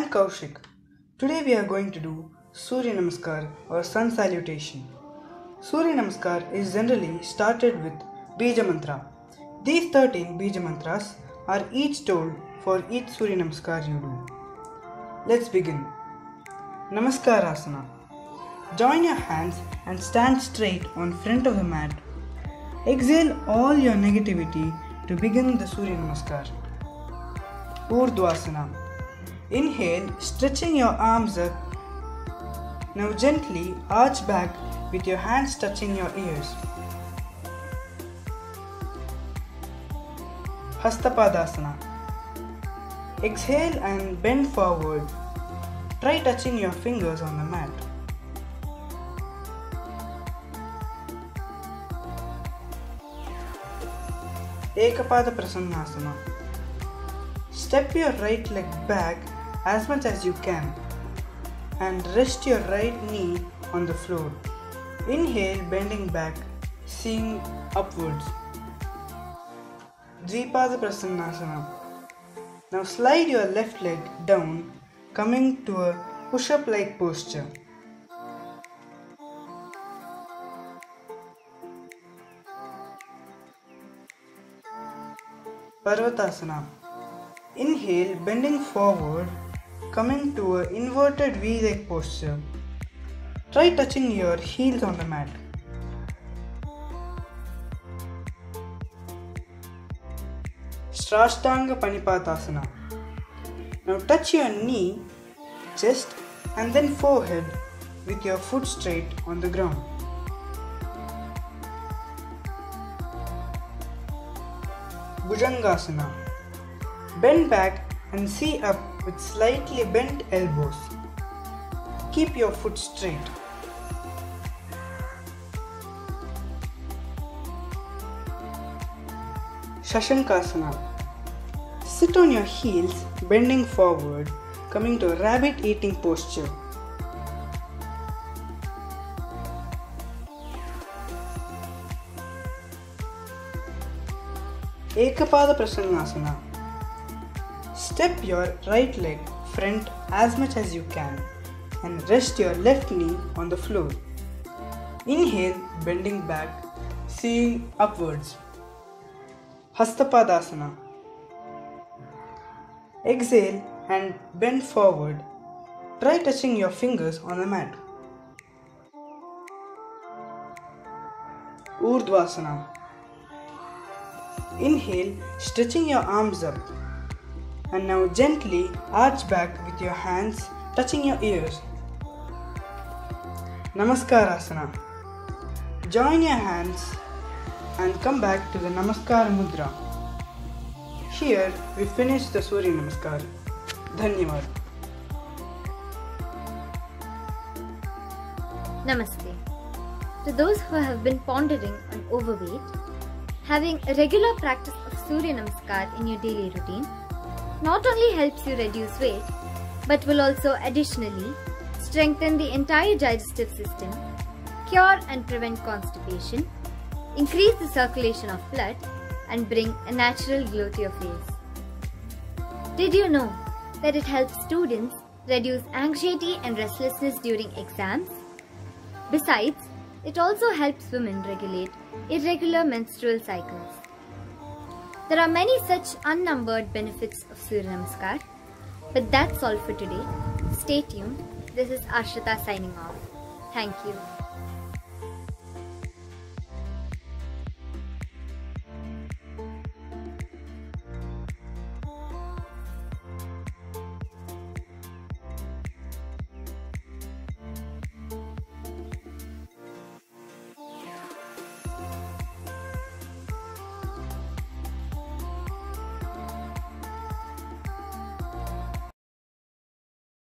I'm Kaushik. Today we are going to do Surya Namaskar or Sun Salutation. Surya Namaskar is generally started with Bija Mantra. These 13 Bija Mantras are each told for each Surya Namaskar you do. Let's begin. Namaskar Asana. Join your hands and stand straight on front of the mat. Exhale all your negativity to begin the Surya Namaskar. Urdhvasana. Inhale, stretching your arms up. Now gently arch back with your hands touching your ears. Hastapadasana. Exhale and bend forward. Try touching your fingers on the mat. Ekapada Prasannasana. Step your right leg back as much as you can and rest your right knee on the floor. Inhale, bending back, seeing upwards. Dvipada Prasanasana. Now slide your left leg down, coming to a push-up like posture. Parvatasana. Inhale, bending forward, coming to an inverted V-like posture. Try touching your heels on the mat. Strashtanga Panipatasana. Now touch your knee, chest and then forehead with your foot straight on the ground. Bhujangasana. Bend back and see up with slightly bent elbows. Keep your foot straight. Shashankasana. Sit on your heels, bending forward, coming to a rabbit eating posture. Ekapada Prasannasana. Step your right leg front as much as you can and rest your left knee on the floor. Inhale, bending back, seeing upwards. Hastapadasana. Exhale and bend forward. Try touching your fingers on the mat. Urdhvasana. Inhale, stretching your arms up. And now gently arch back with your hands touching your ears. Namaskar Asana. Join your hands and come back to the Namaskar Mudra. Here we finish the Surya Namaskar. Dhanyavad. Namaste. To those who have been pondering on overweight, having a regular practice of Surya Namaskar in your daily routine not only helps you reduce weight, but will also additionally strengthen the entire digestive system, cure and prevent constipation, increase the circulation of blood, and bring a natural glow to your face. Did you know that it helps students reduce anxiety and restlessness during exams? Besides, it also helps women regulate irregular menstrual cycles. There are many such unnumbered benefits of Surya Namaskar, but that's all for today. Stay tuned. This is Ashrita signing off. Thank you.